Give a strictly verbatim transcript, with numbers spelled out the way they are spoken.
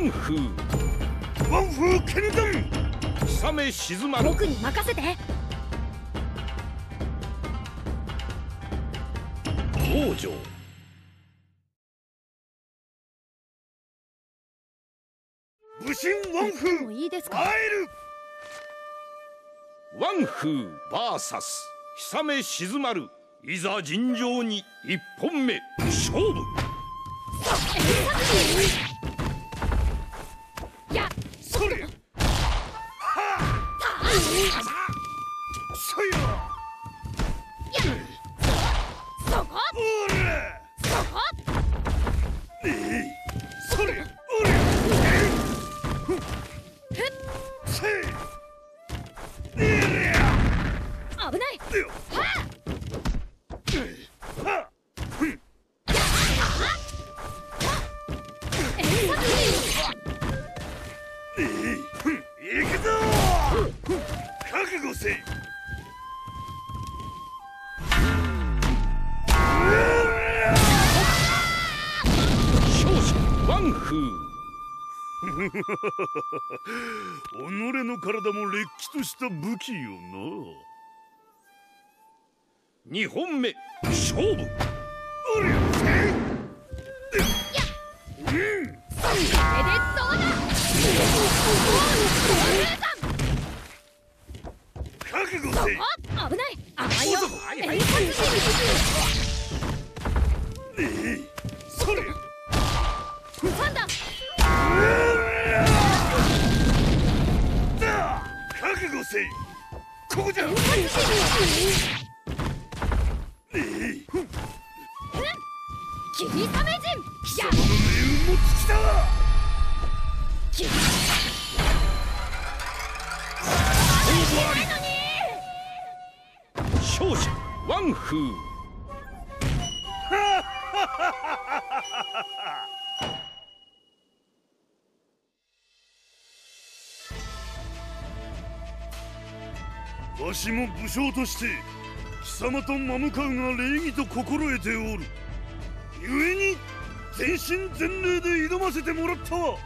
万風万風剣山貴様静まる。僕に任せて。北条武神万風もいいですか。会える万風バーサス貴様静まる。いざ尋常に一本目勝負。いや、それ。そよ。そこ。それ。それ。危ない。己の体もれっきとした武器よな。にほんめ勝負。おりゃうん、それでどうだ。覚悟せい。危ない。甘いよ。えいさつにえいそれ挟んだ。覚悟せい。ここじゃ。ええ、霧雨陣。貴様の命も尽きたわ。霧雨陣。勝者万風。ハハハハ。わしも武将として貴様と真向かうが礼儀と心得ておる。故に全身全霊で挑ませてもらったわ。